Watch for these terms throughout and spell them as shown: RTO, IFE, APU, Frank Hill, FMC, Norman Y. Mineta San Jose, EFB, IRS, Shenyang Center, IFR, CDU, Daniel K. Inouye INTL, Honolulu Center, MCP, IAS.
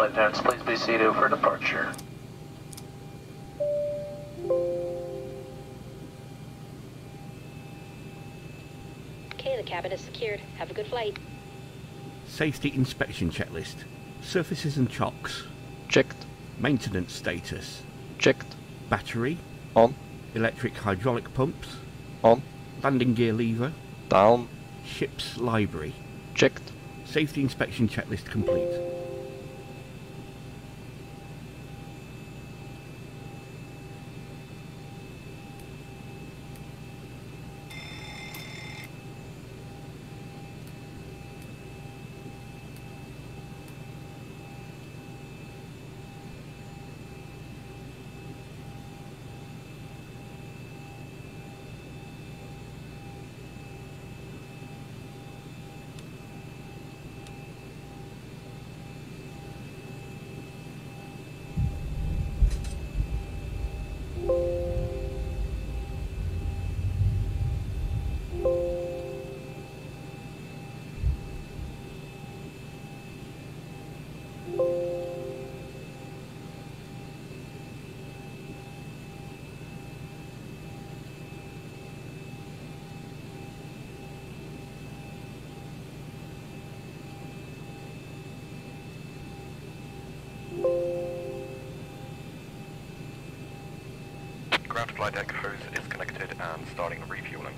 flight attendants, please be seated for departure. Okay, the cabin is secured. Have a good flight. Safety inspection checklist. Surfaces and chocks. Checked. Maintenance status. Checked. Battery. On. Electric hydraulic pumps. On. Landing gear lever. Down. Ship's library. Checked. Safety inspection checklist complete. Ground flight deck hose is connected and starting refueling.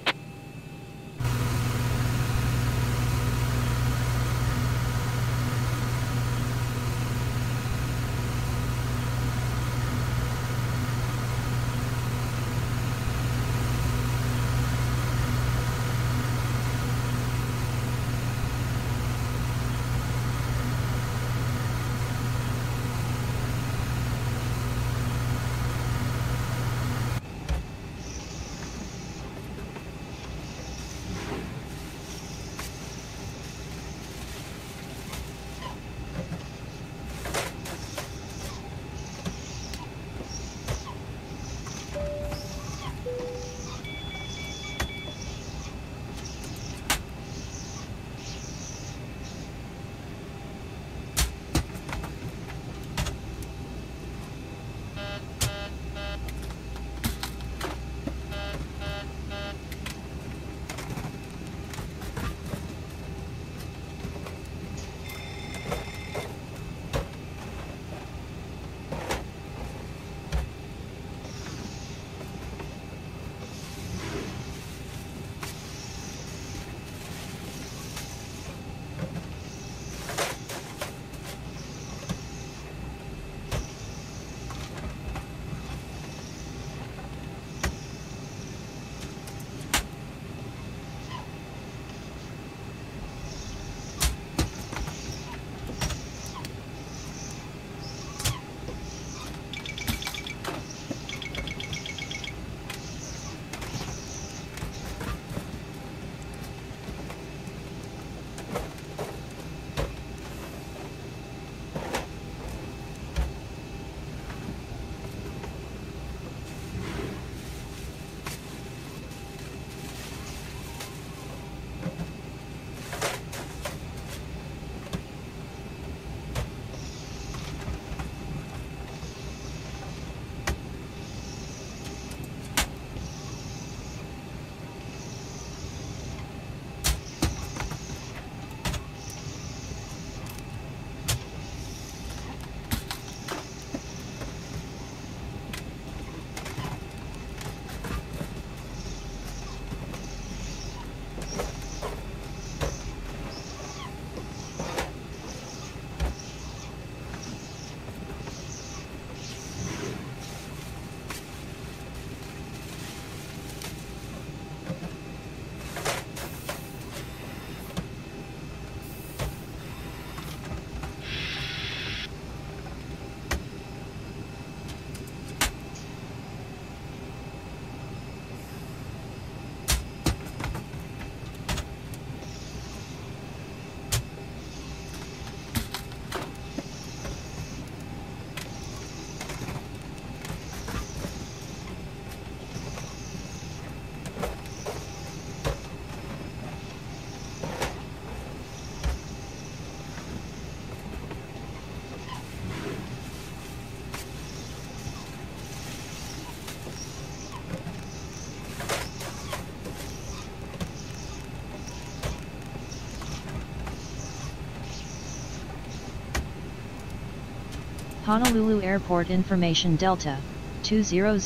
Honolulu Airport Information Delta, 2000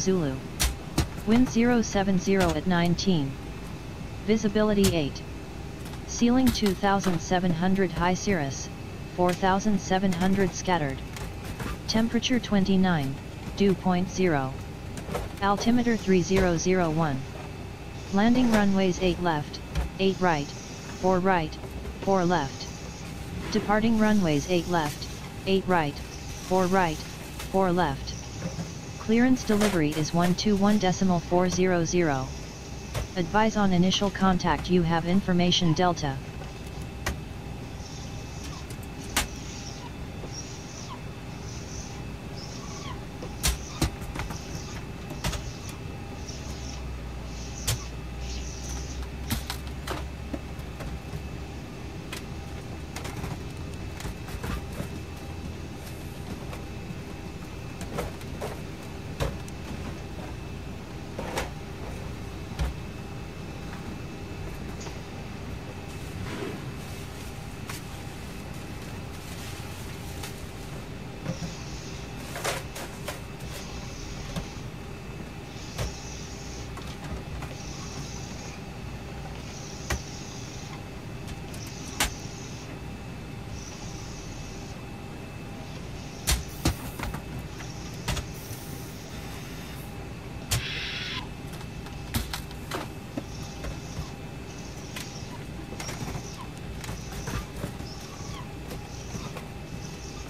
Zulu. Wind 070 at 19. Visibility 8. Ceiling 2700 high cirrus, 4700 scattered. Temperature 29, dew point 0. Altimeter 3001. Landing runways 8 left, 8 right, 4 left. Departing runways 8 left, 8 right, 4 left. Clearance delivery is 121.400. Advise on initial contact. You have information Delta.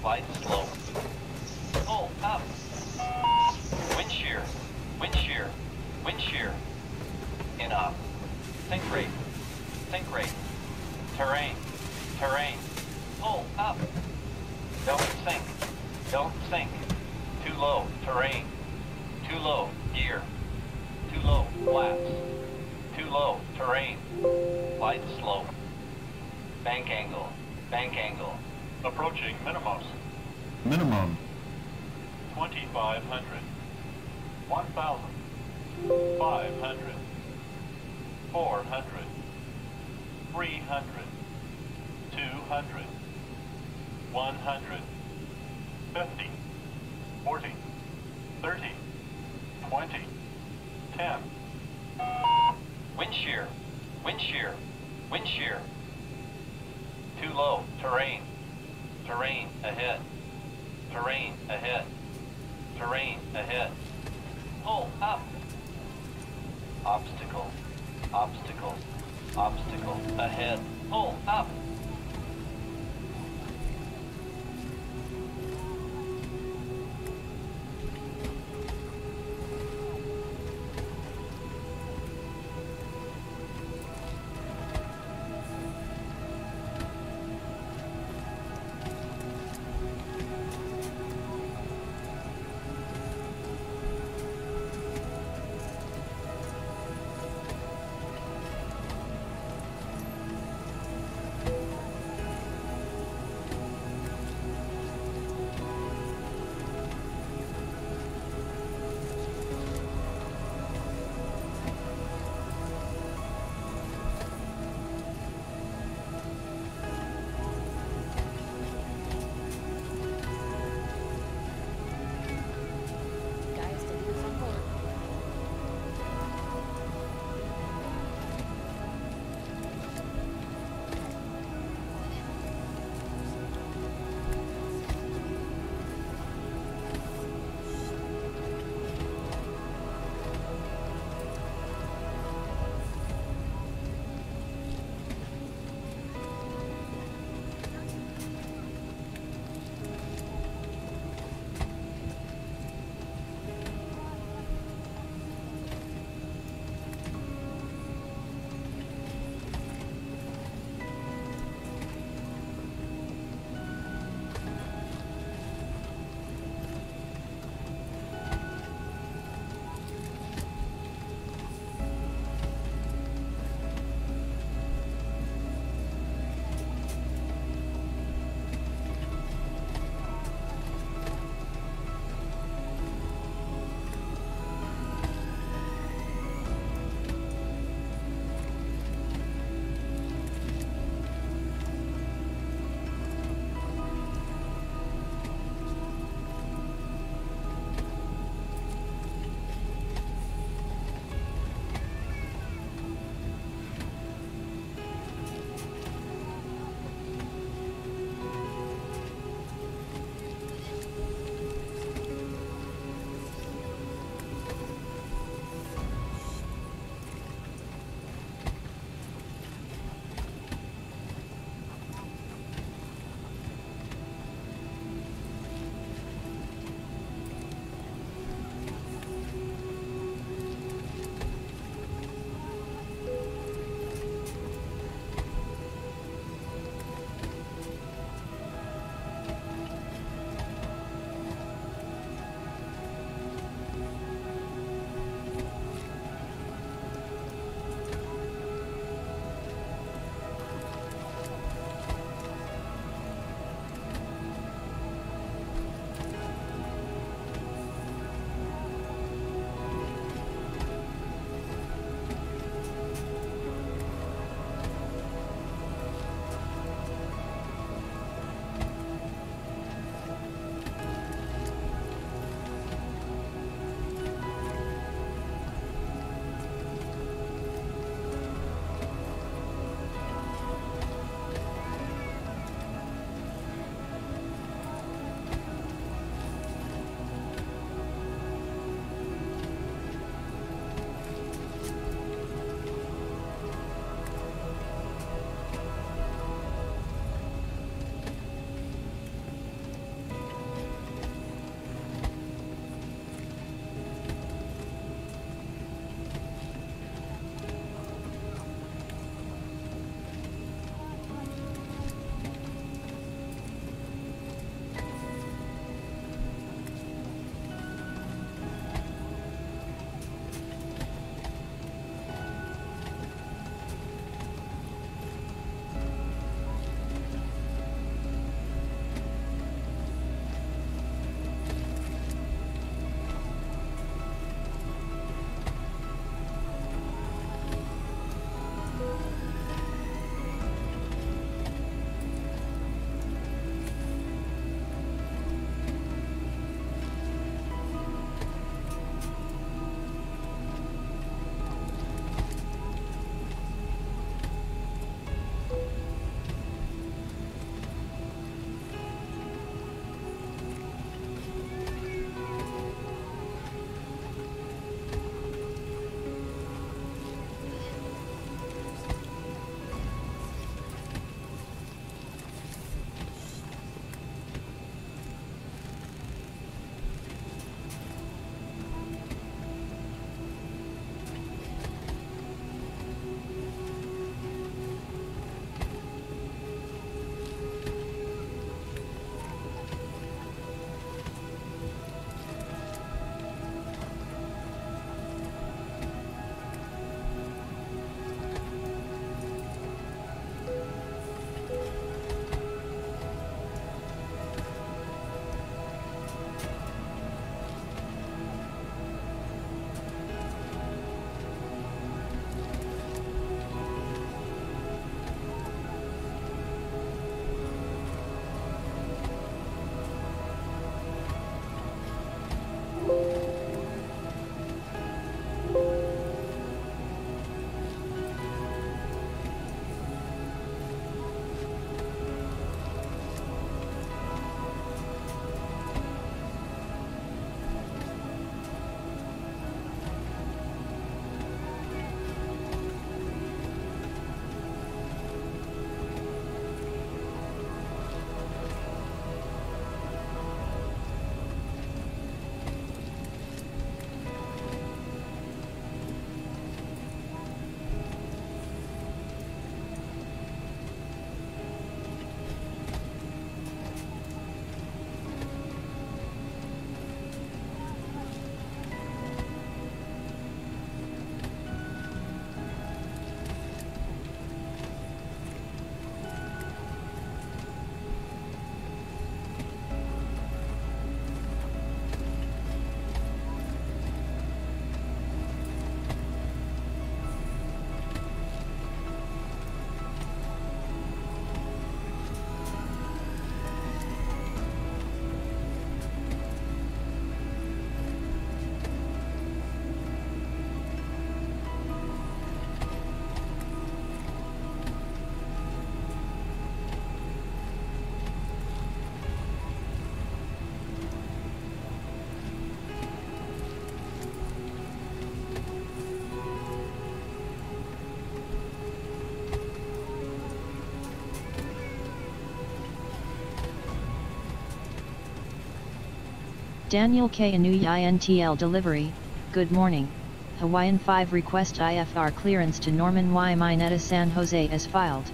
Flight slow. Pull up. Wind shear. Wind shear. Wind shear. In up. Sink rate. Sink rate. Terrain. Terrain. Pull up. Don't sink. Don't sink. Too low. Terrain. Too low. Gear. Too low. Flaps. Too low. Terrain. Flight slow. Bank angle. Bank angle. Approaching minimums. Minimum. 2,500. 1,000. 500. 400. 300. 200. 100. 50. 40. 30. 20. 10. Wind shear. Wind shear. Wind shear. Too low. Terrain. Terrain ahead. Terrain ahead. Terrain ahead. Pull up. Obstacle. Obstacle. Obstacle ahead. Pull up. Daniel K. Inouye INTL delivery, good morning, Hawaiian 5 request IFR clearance to Norman Y. Mineta San Jose as filed.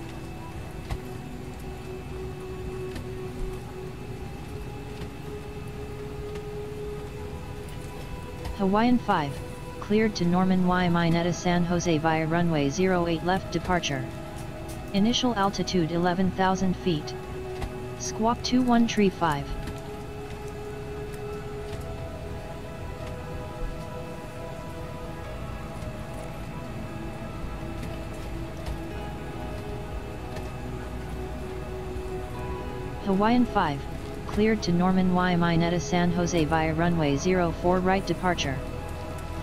Hawaiian 5, cleared to Norman Y. Mineta San Jose via runway 08 left departure. Initial altitude 11,000 feet. Squawk 2135. Hawaiian 5, cleared to Norman Y. Mineta San Jose via runway 04 right departure.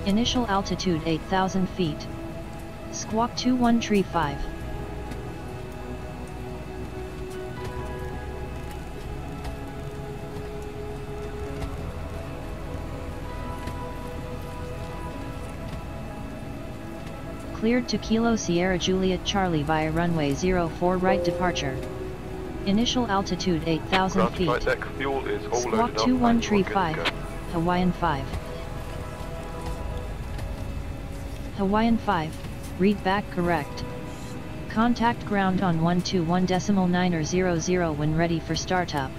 Initial altitude 8,000 feet. Squawk 2135. Cleared to Kilo Sierra Juliet Charlie via runway 04 right departure. Initial altitude 8,000 feet. Squawk 2135, Hawaiian 5. Hawaiian 5, read back correct. Contact ground on 121.900 when ready for startup.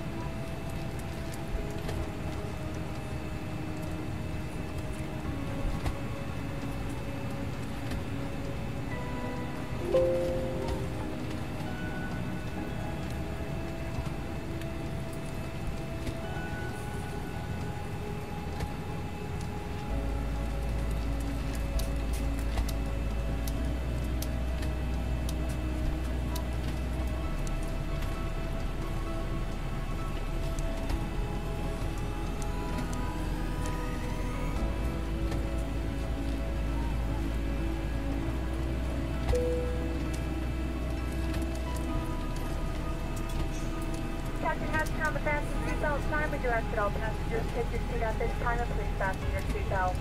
Captain Hatch, on the fasten seatbelt sign. We do ask that all passengers take your seat at this time, and please fasten your seatbelt.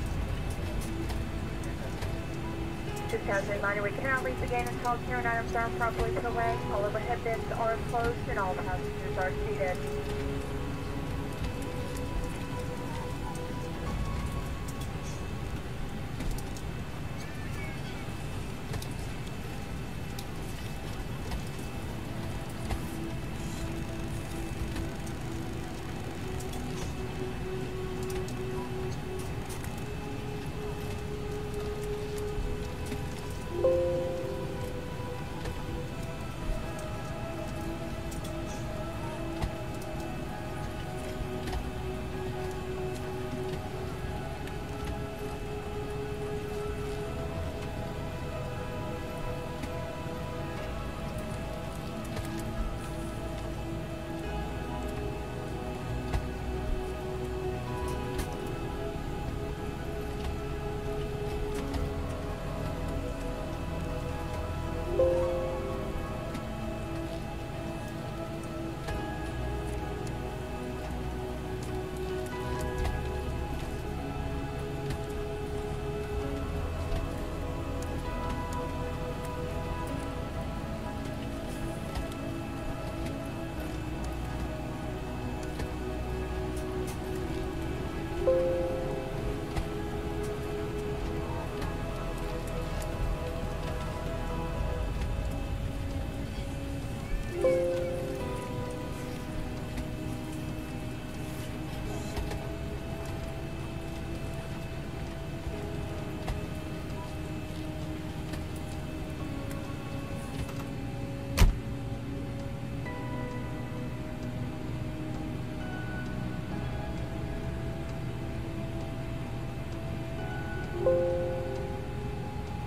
Just as a reminder, we cannot leave the gate until carrying items are properly put away. All overhead bins are closed, and all passengers are seated.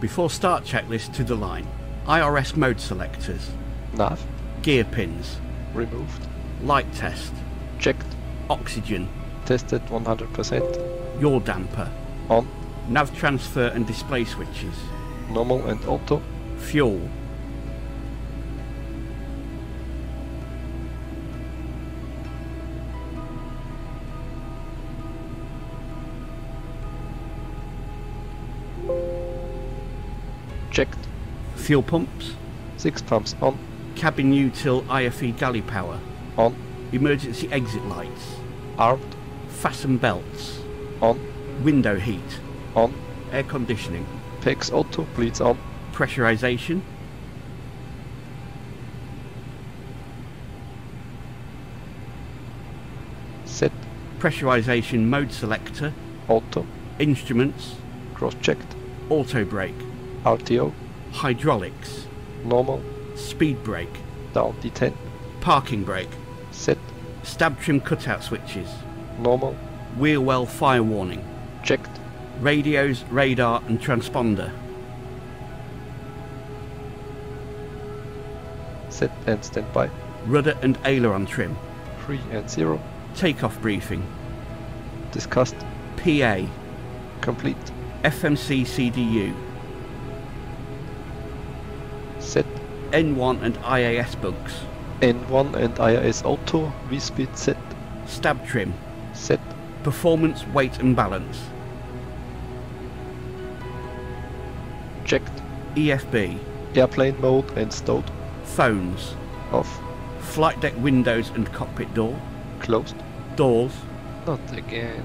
Before start checklist to the line, IRS mode selectors, nav, gear pins, removed, light test, checked, oxygen, tested 100%, yaw damper, on, nav transfer and display switches, normal and auto, fuel. Checked. Fuel pumps. 6 pumps on. Cabin util IFE galley power. On. Emergency exit lights. Armed. Fasten belts. On. Window heat. On. Air conditioning. PEX auto, please on. Pressurization. Set. Pressurization mode selector. Auto. Instruments. Cross-checked. Auto brake. RTO. Hydraulics. Normal. Speed brake. Down D10. Parking brake. Set. Stab trim cutout switches. Normal. Wheel well fire warning. Checked. Radios, radar and transponder. Set and standby. Rudder and aileron trim. 3 and 0. Takeoff briefing. Discussed. PA. Complete. FMC CDU. Set. N1 and IAS bugs. N1 and IAS auto, V-speed set. Stab trim. Set. Performance, weight and balance. Checked. EFB. Airplane mode and stowed. Phones. Off. Flight deck windows and cockpit door. Closed. Doors. Not again.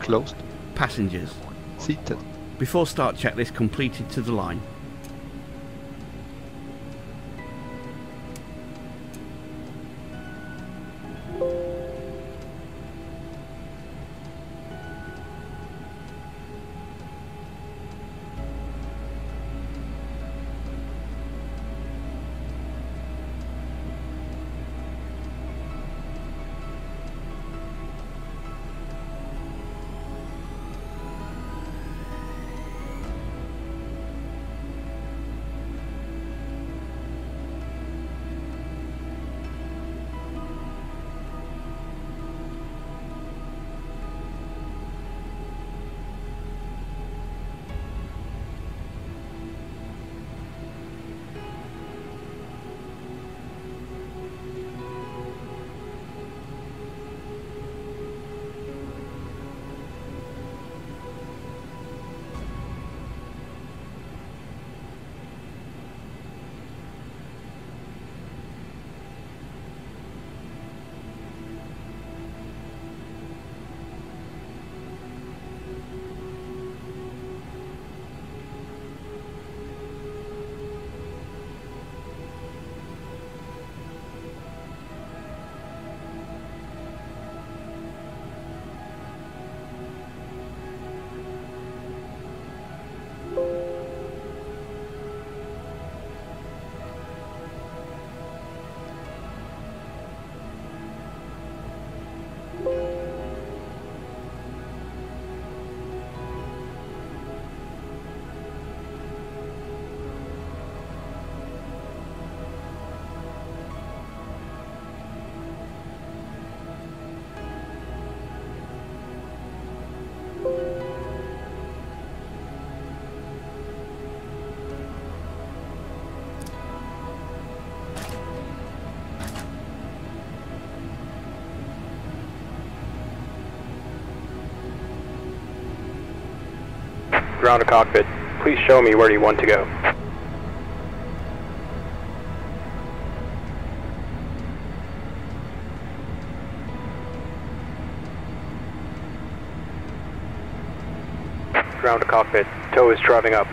Closed. Passengers. Seated. Before start checklist completed to the line. Ground to cockpit. Please show me where you want to go. Ground to cockpit. Tow is driving up.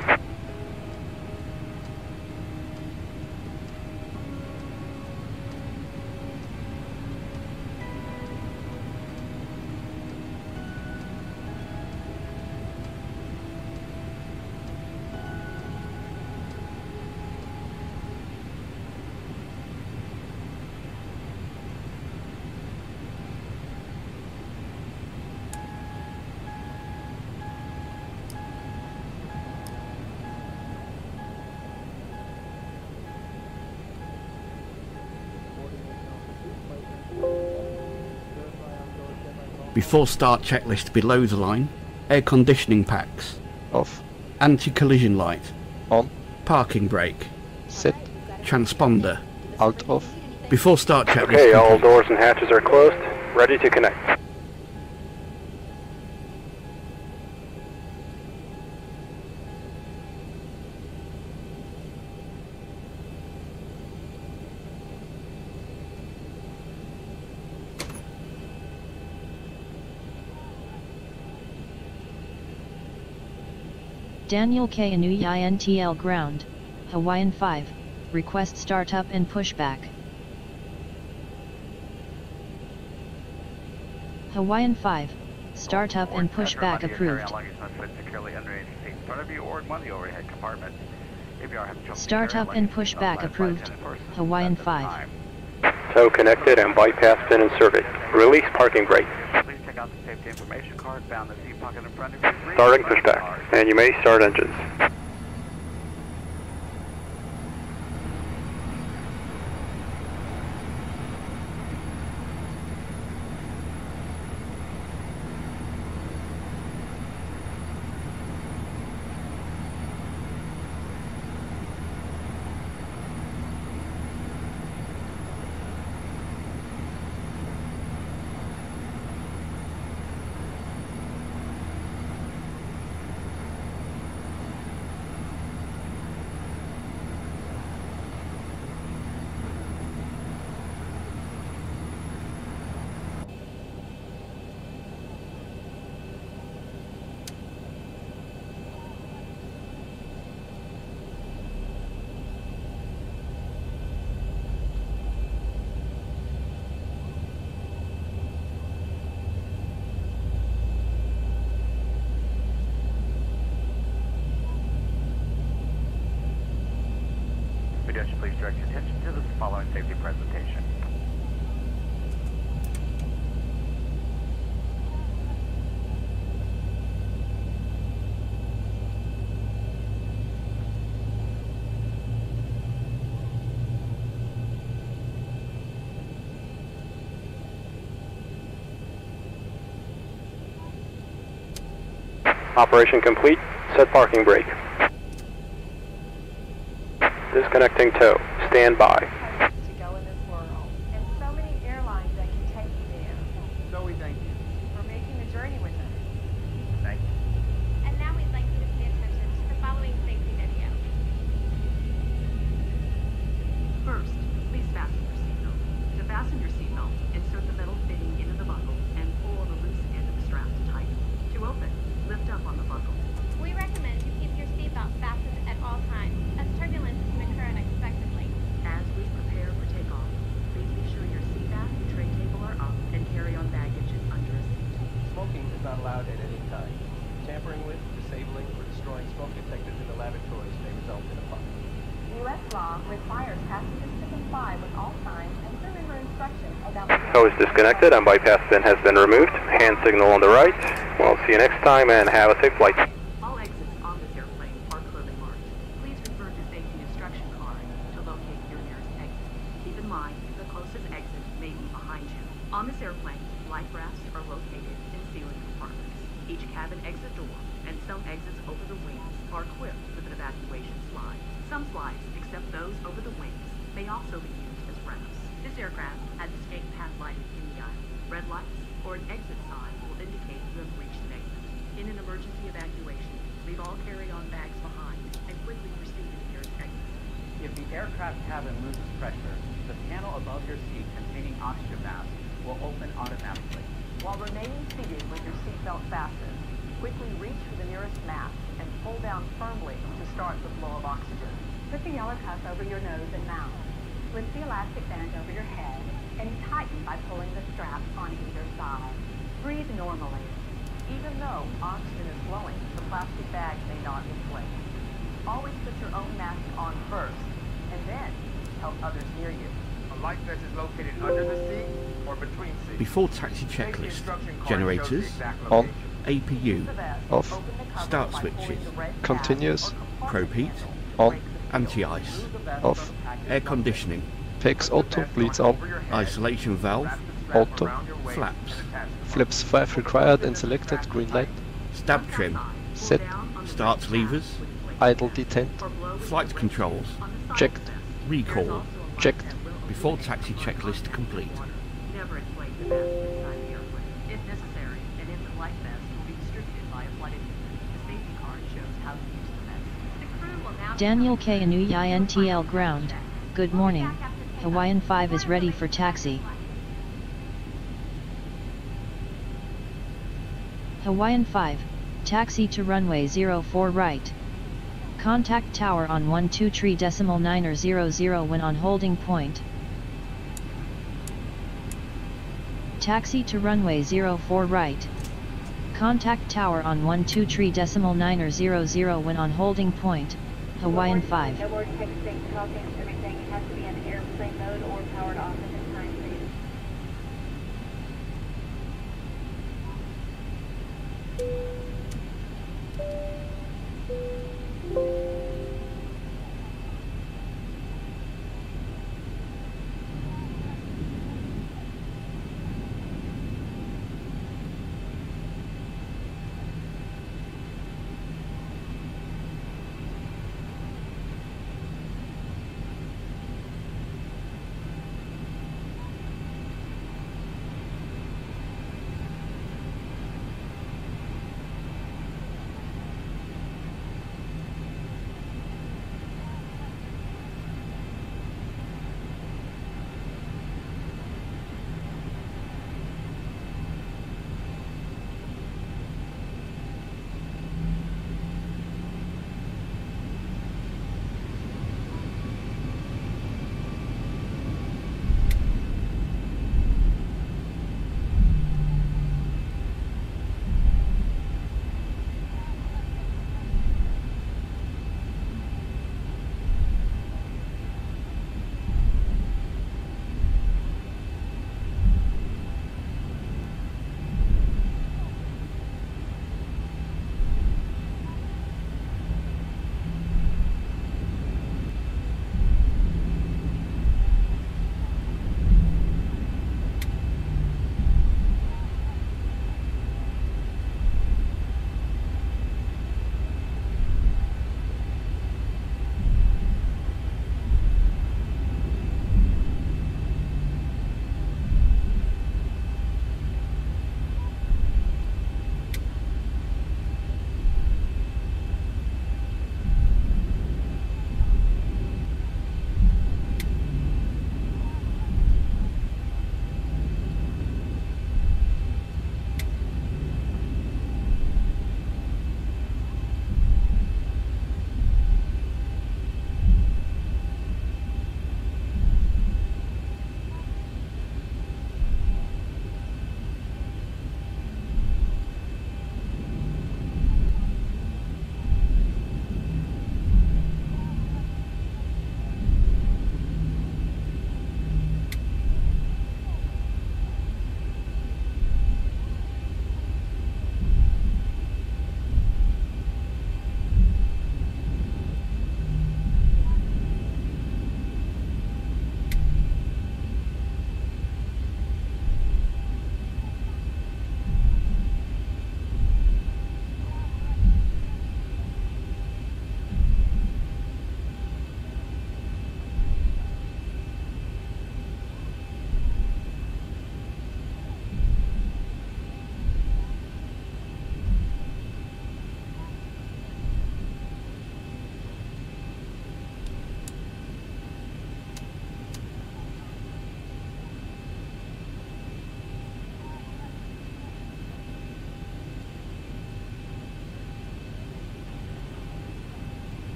Before start checklist below the line. Air conditioning packs. Off. Anti-collision light. On. Parking brake. Set. transponder. Alt off. Before start check. Okay, all doors and hatches are closed. Ready to connect. Daniel K. Inouye INTL ground, Hawaiian 5, request startup and pushback. Hawaiian 5, startup and pushback approved. Startup and pushback approved, Hawaiian 5. Tow connected and bypassed in and surveyed. Release parking brake. Out the safety information card, found the seat pocket in front of you. Starting pushback, and you may start engines. Please direct your attention to the following safety presentation. Operation complete. Set parking brake. Disconnecting tow. Stand by. To go in this world, and so many airlines that can take you there. So we thank you for making the journey with us. Thank you. And now we'd like you to pay attention to the following safety video. First, please fasten your seatbelt. To fasten your seatbelt, insert the metal fitting into the buckle and pull on the loose end of the strap to tighten. To open, lift up on the buckle. We recommend you keep your seatbelt fastened at all times, as turbulence can occur unexpectedly. As we prepare for takeoff, please be sure your seat back and tray table are up and carry-on baggage is under a seat. Smoking is not allowed at any time. Tampering with, disabling, or destroying smoke detectors in the laboratories may result in a fine. U.S. law requires passengers to comply with all signs and remember instructions about... Tow is disconnected and bypass bin has been removed. Hand signal on the right. We'll see you next time and have a safe flight. All exits on this airplane are clearly marked. Please refer to safety instruction card to locate your nearest exit. Keep in mind, the closest exit may be behind you. On this airplane, life rafts are located in ceiling compartments. Each cabin exit door and some exits over the wings are equipped with an evacuation slide. Some slides, except those over the wings, may also be used as rafts. This aircraft has escape path lighting in the aisle. Red lights or an exit sign will indicate you have reached an exit. In an emergency evacuation, leave all carry-on bags behind and quickly proceed to the nearest exit. If the aircraft cabin loses pressure, the panel above your seat containing oxygen masks will open automatically. While remaining seated with your seatbelt fastened, quickly reach for the nearest mask and pull down firmly to start the flow of oxygen. Put the yellow cuff over your nose and mouth. Lift the elastic band over your head and tighten by pulling the strap on either side. Breathe normally. Even though oxygen is flowing, the plastic bag may not inflate. Always put your own mask on first, and then help others near you. A life vest is located under the seat or between seats. Before taxi checklist, generators, on, APU, off, start switches, continuous, probe heat, on, anti-ice, off, air conditioning, fix auto, bleeds on, isolation valve, auto, flaps, flaps 5 required and selected, green light, stab trim, set, start levers, idle detent, flight controls, checked, recall. Checked. Before taxi checklist complete. Never inflate the mask inside the airplane. If necessary, an in-flight mask will be distributed by a flight attendant. The safety card shows how to use the mask. The crew will now... Daniel K. Inouye INTL ground. Good morning. Hawaiian 5 is ready for taxi. Hawaiian 5, taxi to runway 04 right. Contact tower on 123.9 or 00 when on holding point. Taxi to runway 04 right. Contact tower on 123.9 or 00 when on holding point. Hawaiian 5. No more texting, talking, everything. It has to be in airplane mode or powered off at this time, please.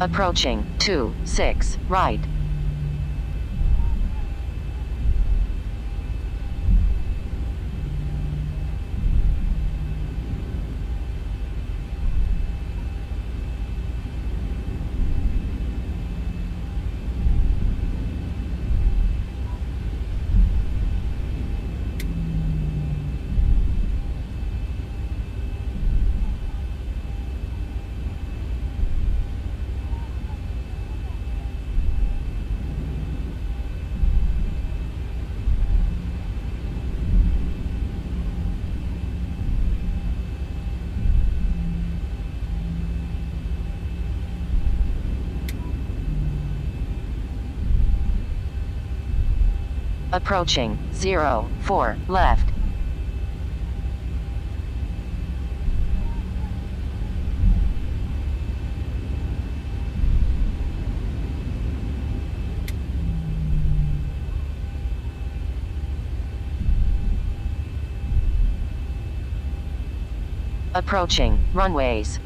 Approaching 26 right. Approaching 04 left. Approaching runways.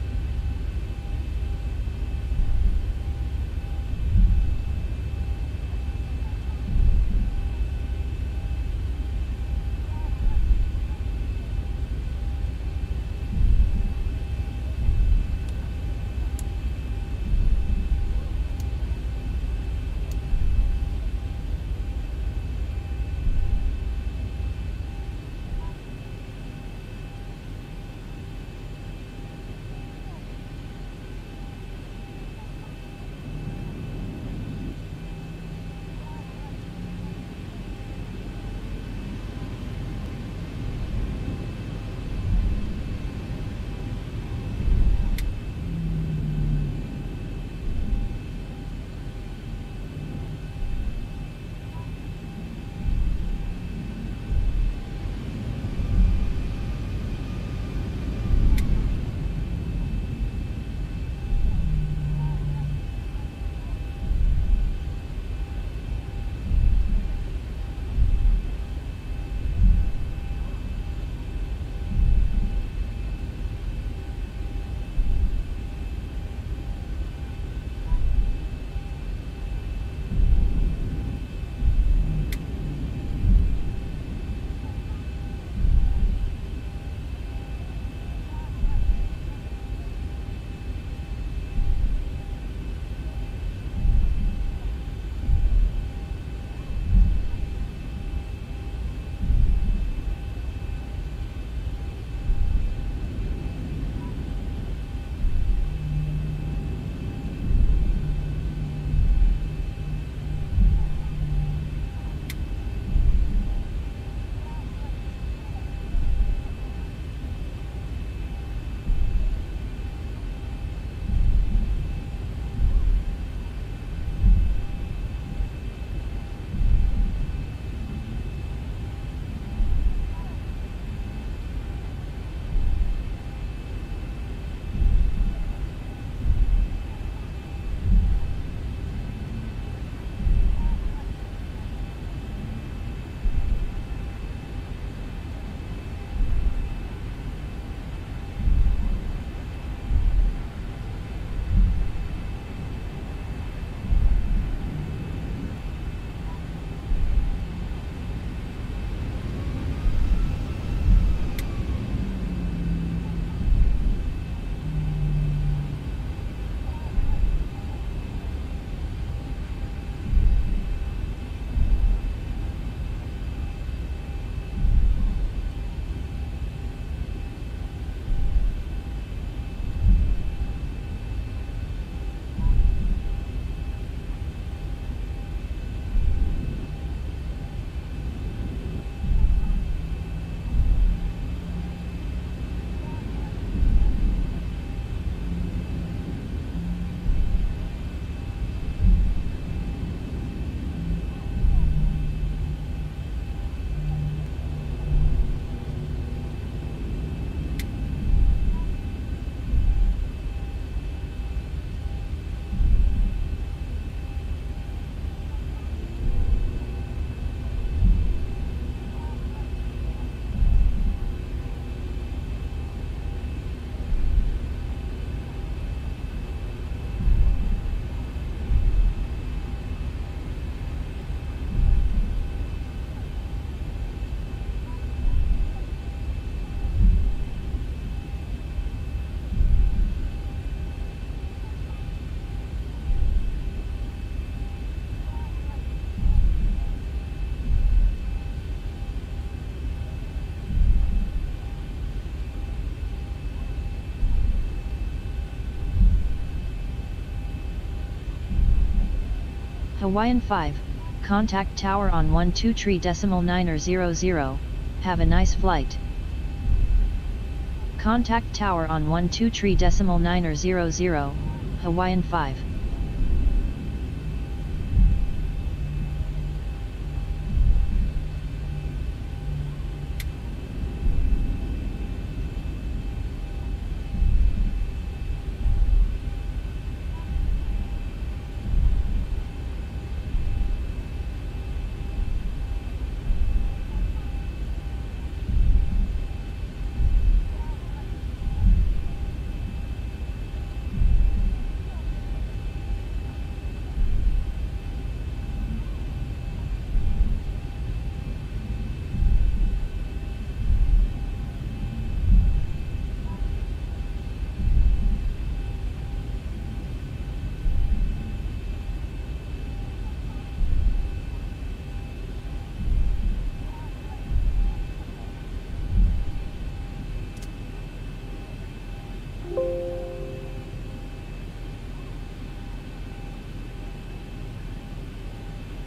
Hawaiian 5, contact tower on 123.900, have a nice flight. Contact tower on 123.900, Hawaiian 5.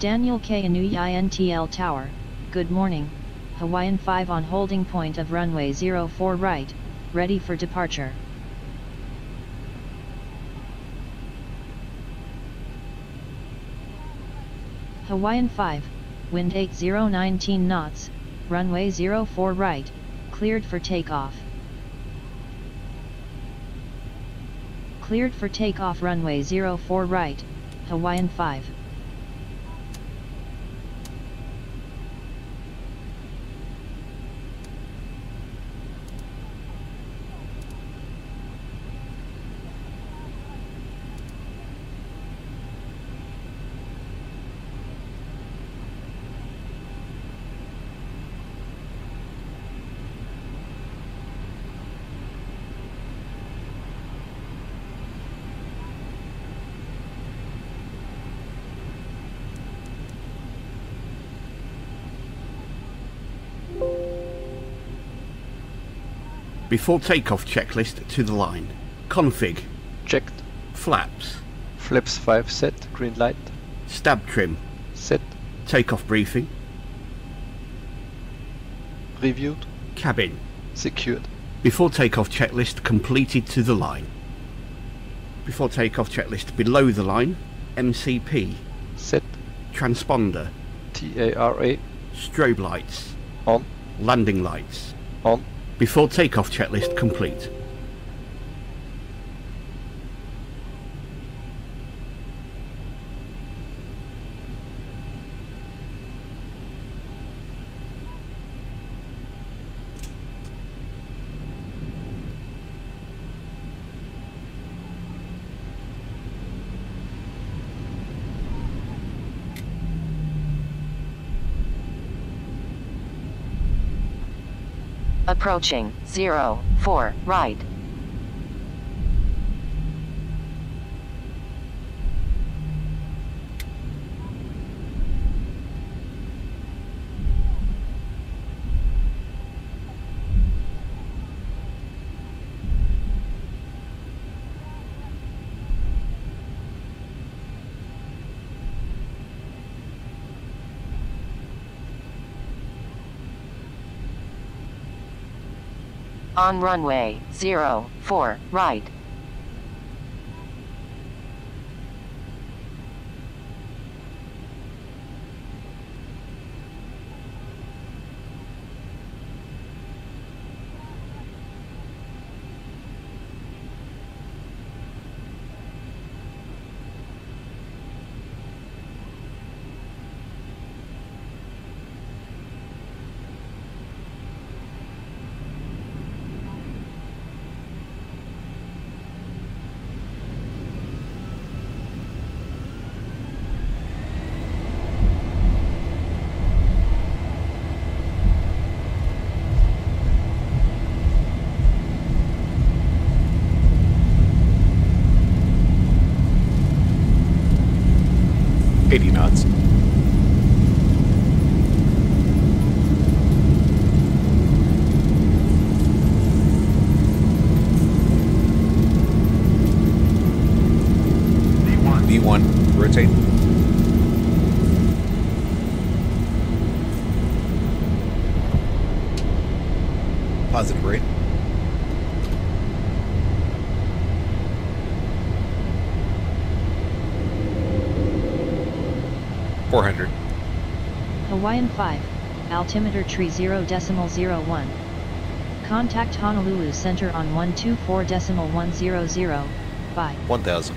Daniel K. Inouye INTL Tower, good morning, Hawaiian 5 on holding point of runway 04 right, ready for departure. Hawaiian 5, wind 8019 knots, runway 04 right, cleared for takeoff. Cleared for takeoff runway 04 right, Hawaiian 5. Before takeoff checklist to the line. Config. Checked. Flaps. Flaps 5 set. Green light. Stab trim. Set. Takeoff briefing. Reviewed. Cabin. Secured. Before takeoff checklist completed to the line. Before takeoff checklist below the line. MCP. Set. Transponder. TARA. Strobe lights. On. Landing lights. On. Before takeoff checklist complete. Approaching 04 right. On runway 04 right. Hawaiian 5, altimeter tree 0.01. Contact Honolulu Center on 124.100, by 1000.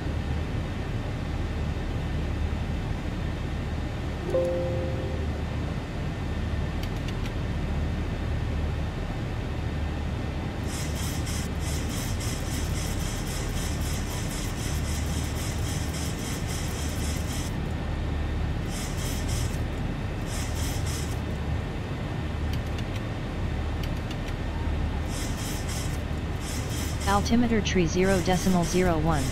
Altimeter tree 0.01.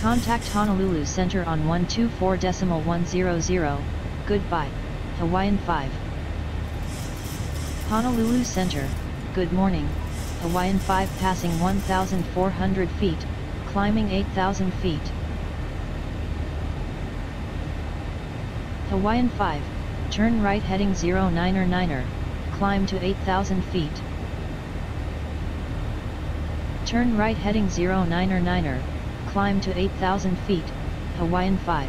Contact Honolulu Center on 124.100, goodbye, Hawaiian 5. Honolulu Center, good morning, Hawaiian 5 passing 1,400 feet, climbing 8,000 feet. Hawaiian 5, turn right heading 09er, climb to 8,000 feet. Turn right heading 09er, climb to 8,000 feet, Hawaiian 5.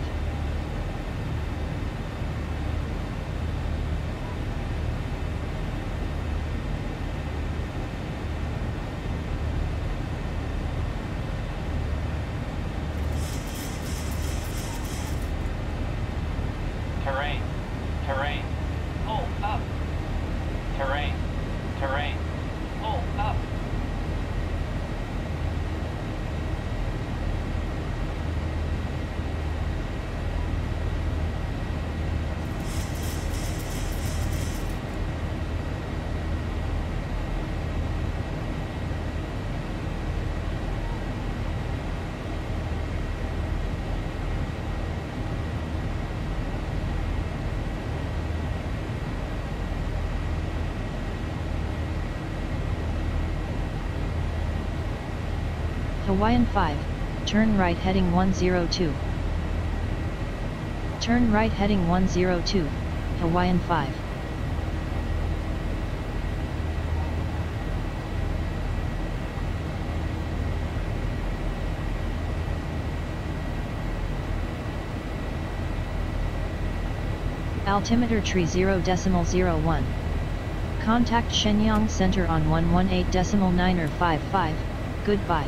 Hawaiian 5, turn right heading 102. Turn right heading 102, Hawaiian 5. Altimeter tree 0.01. Contact Shenyang Center on 118.955, goodbye.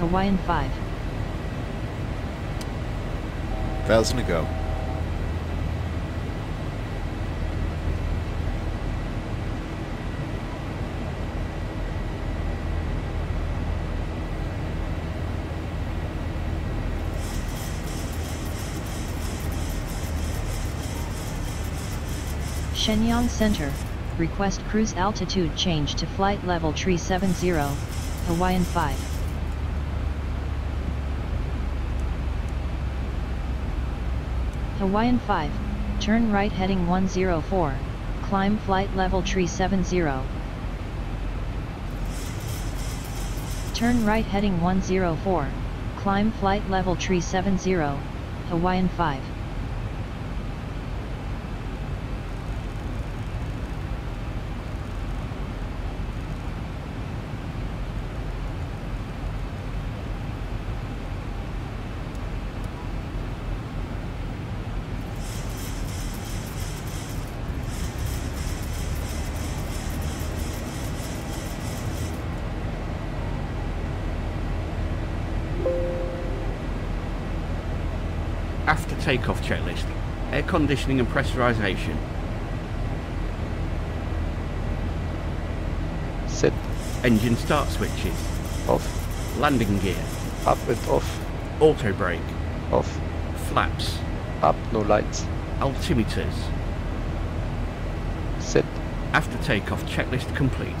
Hawaiian 5. 1,000 ago. Shenyang Center, request cruise altitude change to flight level 370, Hawaiian 5. Hawaiian 5, turn right heading 104, climb flight level 370. Turn right heading 104, climb flight level 370, Hawaiian 5. After takeoff checklist, air conditioning and pressurization. Set. Engine start switches. Off. Landing gear. Up and off. Auto brake. Off. Flaps. Up, no lights. Altimeters. Set. After takeoff checklist complete.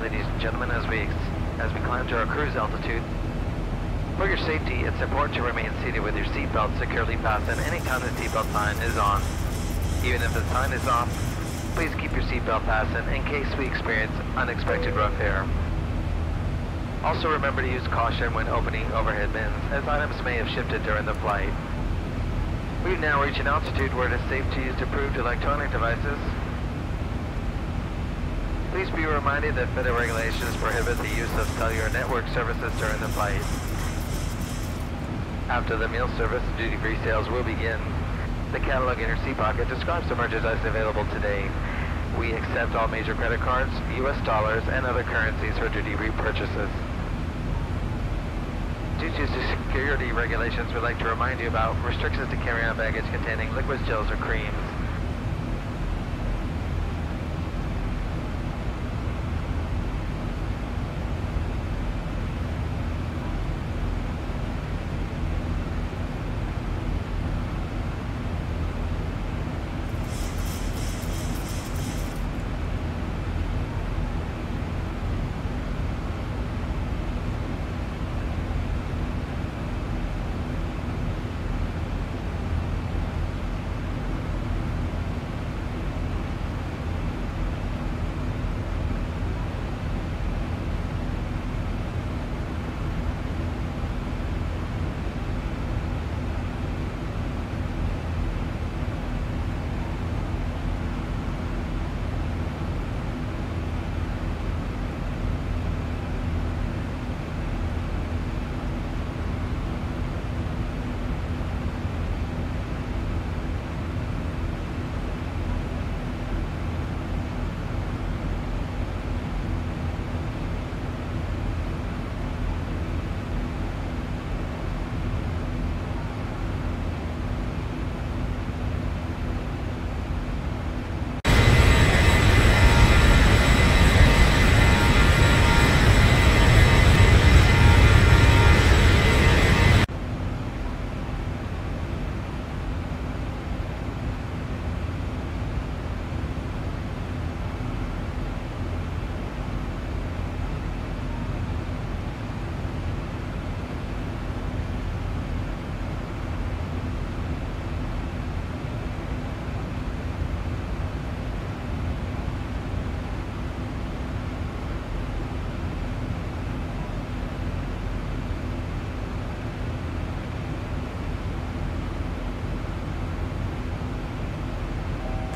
Ladies and gentlemen, as we climb to our cruise altitude, for your safety, it's important to remain seated with your seatbelt securely fastened anytime the seatbelt sign is on. Even if the sign is off, please keep your seatbelt fastened in case we experience unexpected rough air. Also remember to use caution when opening overhead bins, as items may have shifted during the flight. We've now reached an altitude where it is safe to use approved electronic devices. Please be reminded that federal regulations prohibit the use of cellular network services during the flight. After the meal service, duty-free sales will begin. The catalog in your seat pocket describes the merchandise available today. We accept all major credit cards, U.S. dollars, and other currencies for duty-free purchases. Due to security regulations, we'd like to remind you about restrictions to carry on baggage containing liquids, gels, or creams.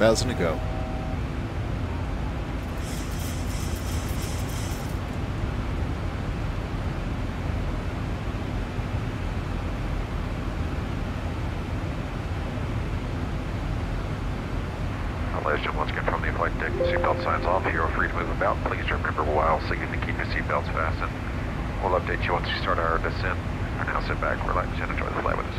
5,000 to go. Engine once confirmed the flight deck. Seatbelt signs off. You are free to move about. Please remember while singing to keep your seatbelts fastened. We'll update you once you start our descent. For now, sit back, relax, and enjoy the flight with us.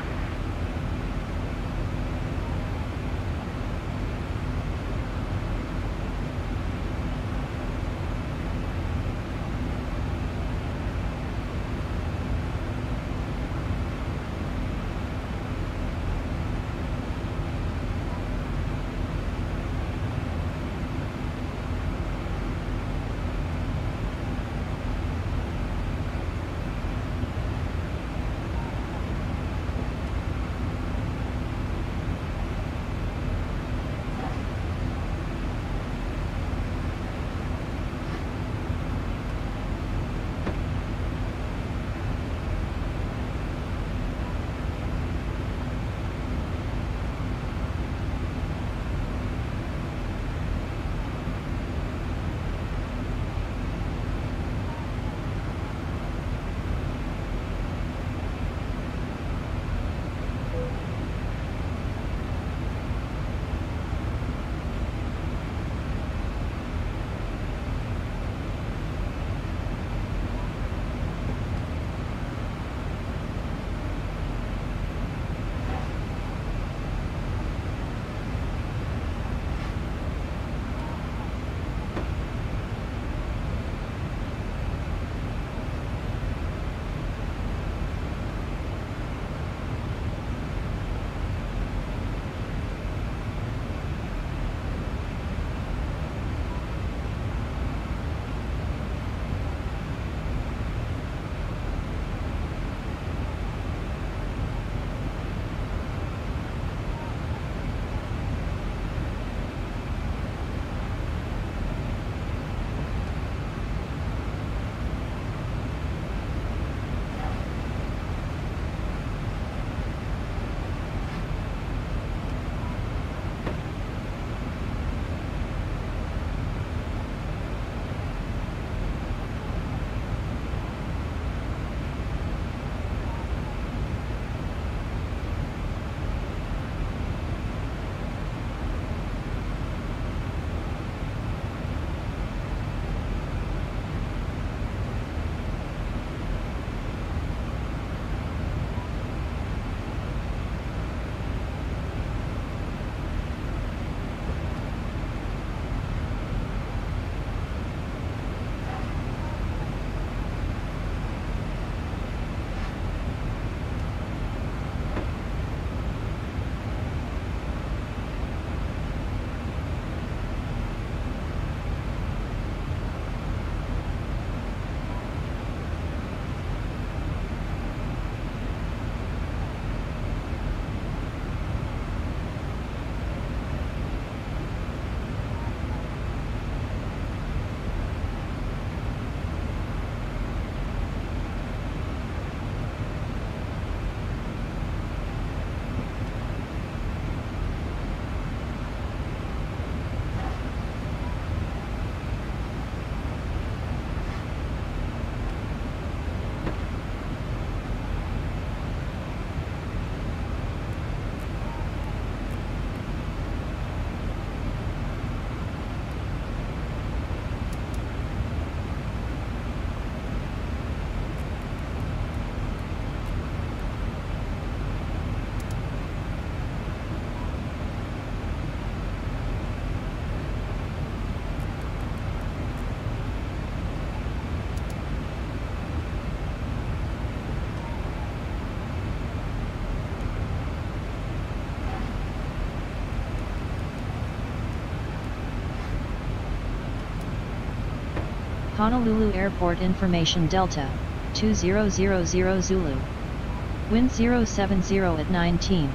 Honolulu Airport Information Delta, 2000 Zulu. Wind 070 at 19.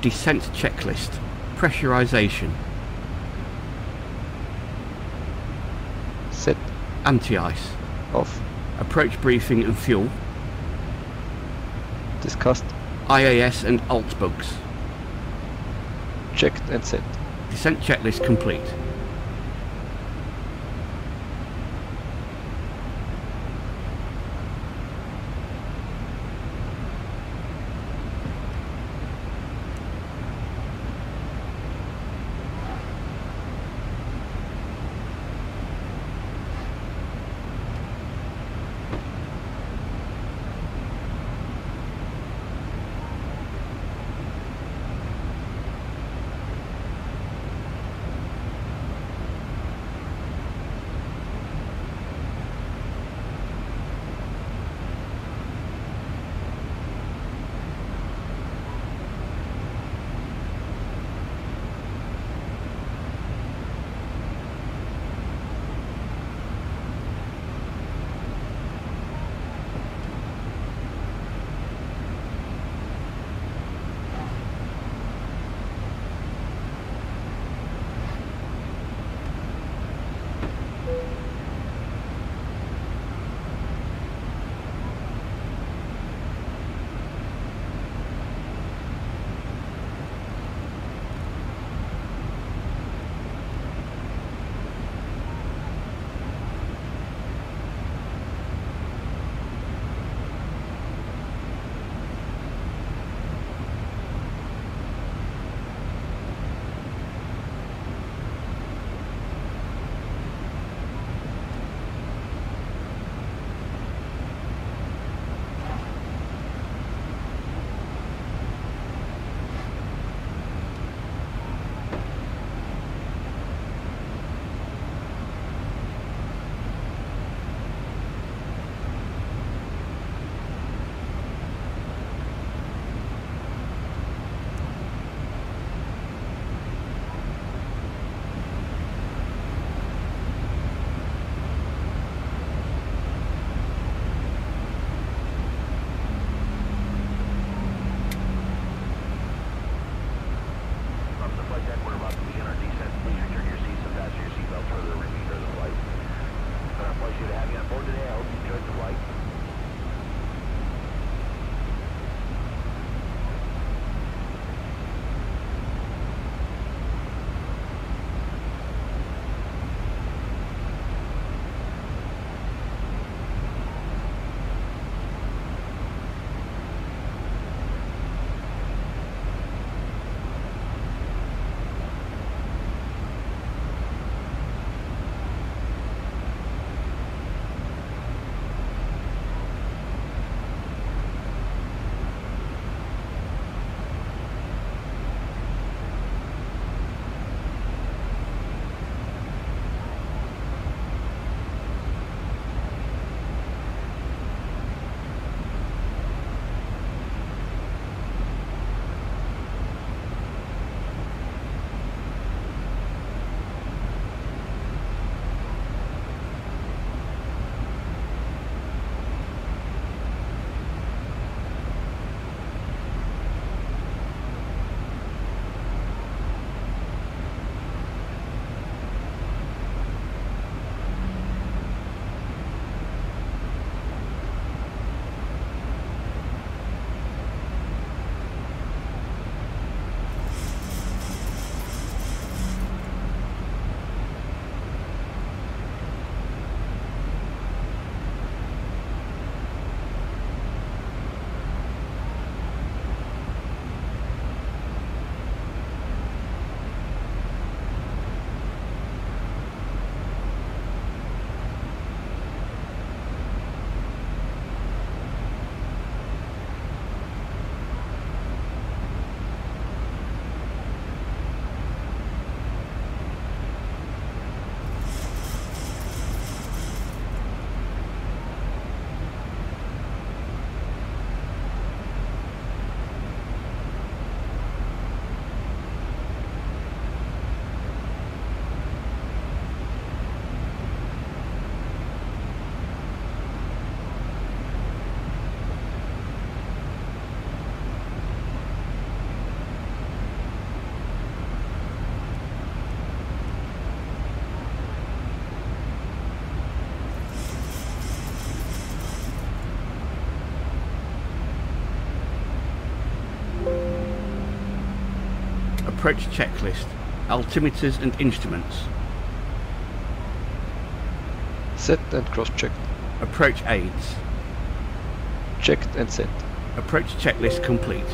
Descent checklist, pressurization, set, anti-ice, off, approach briefing and fuel, discussed, IAS and alt bugs, checked and set. Descent checklist complete. approach checklist, altimeters and instruments. Set and cross-check. Approach aids. Checked and set. Approach checklist complete.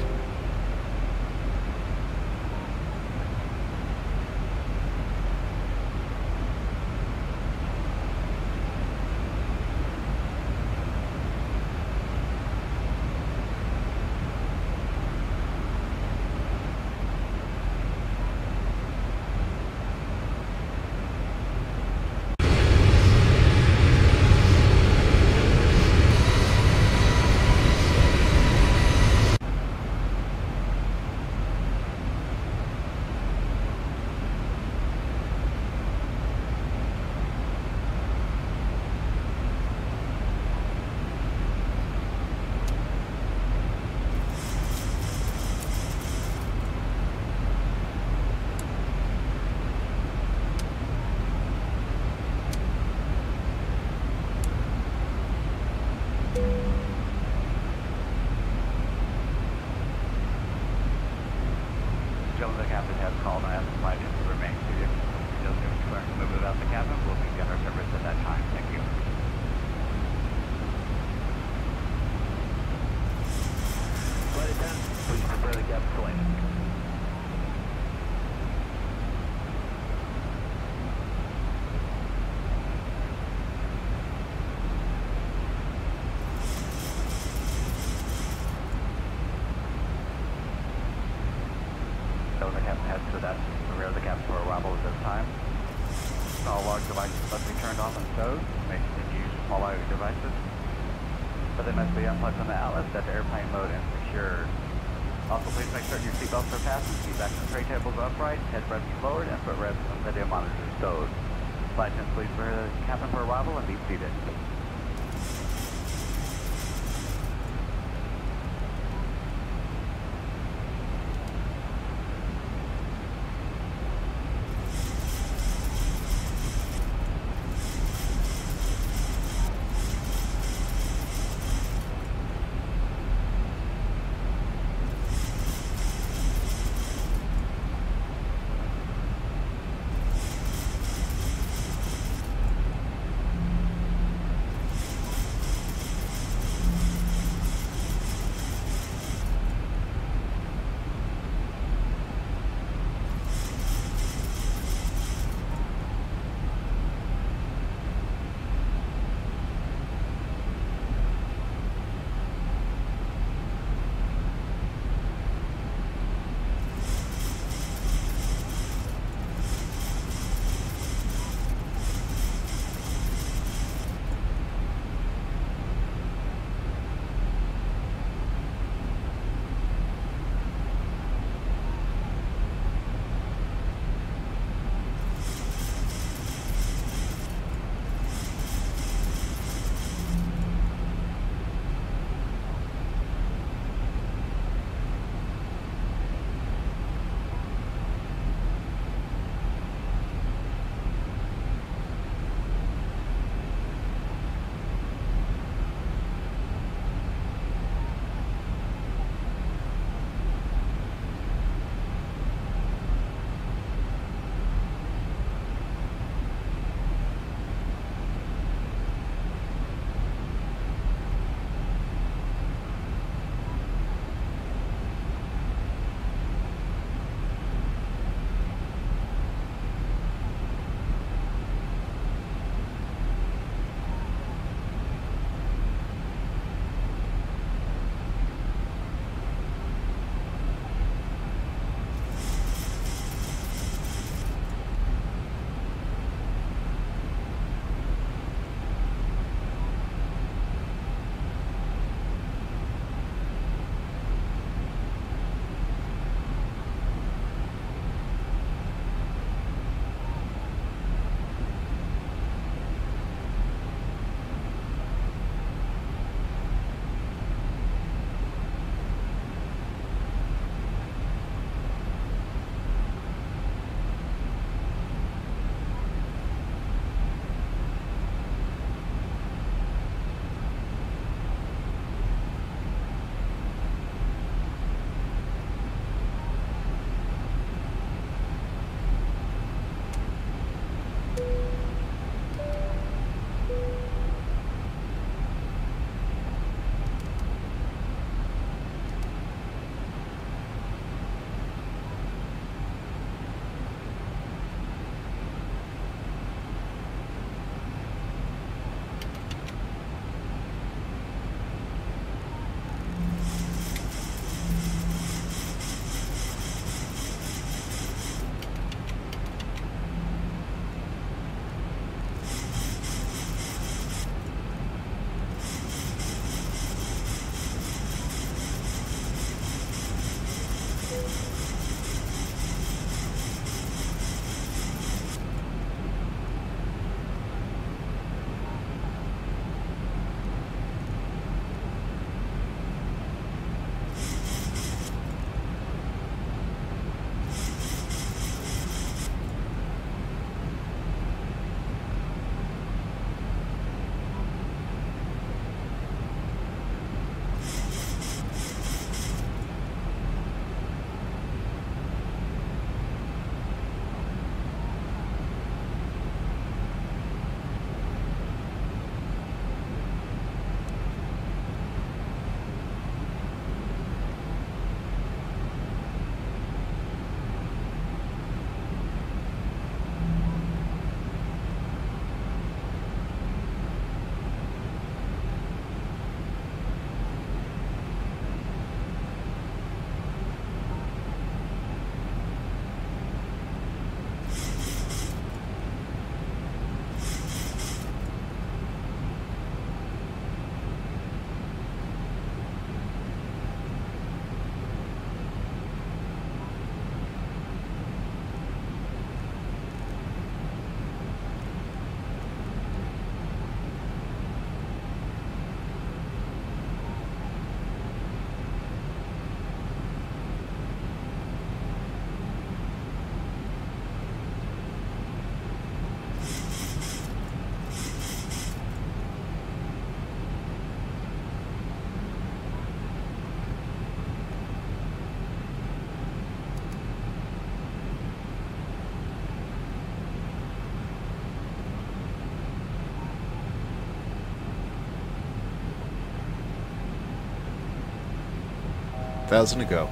1,000 to go.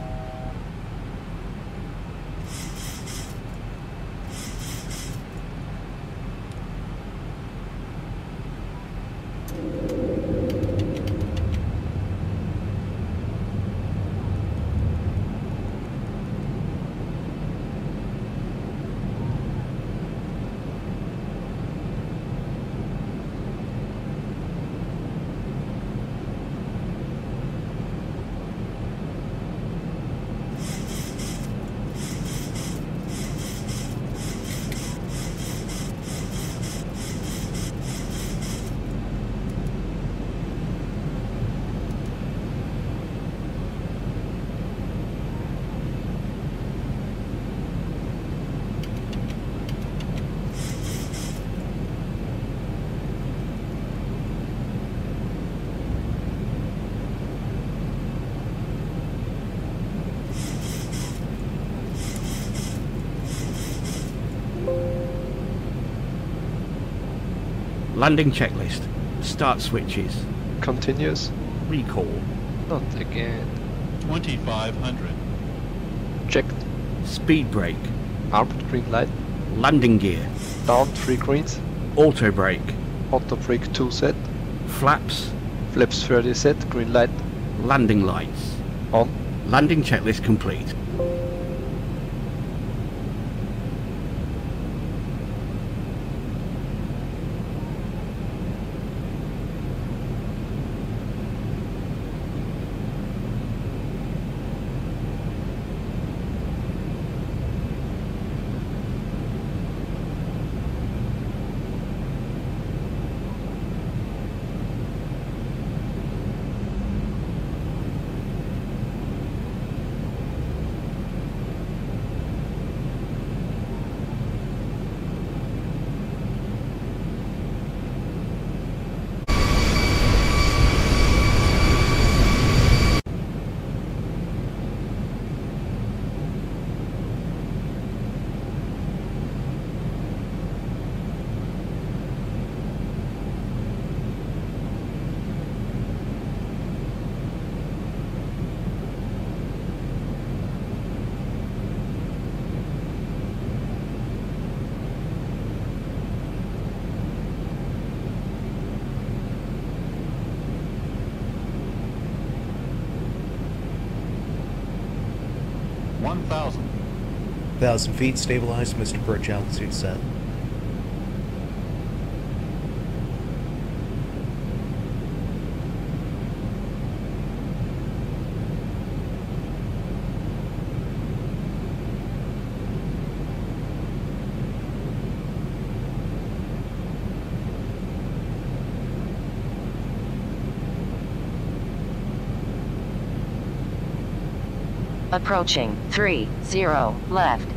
Landing checklist. Start switches. Continues. Recall. Not again. 2,500. Checked. Speed brake. Armed green light. Landing gear. Down 3 greens. Auto brake. Auto brake 2 set. Flaps. Flaps 30 set. Green light. Landing lights. On. Landing checklist complete. Thousand feet, stabilized, Mr. Birch, altitude set. Approaching 30 left.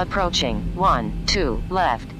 Approaching 1, 2, left.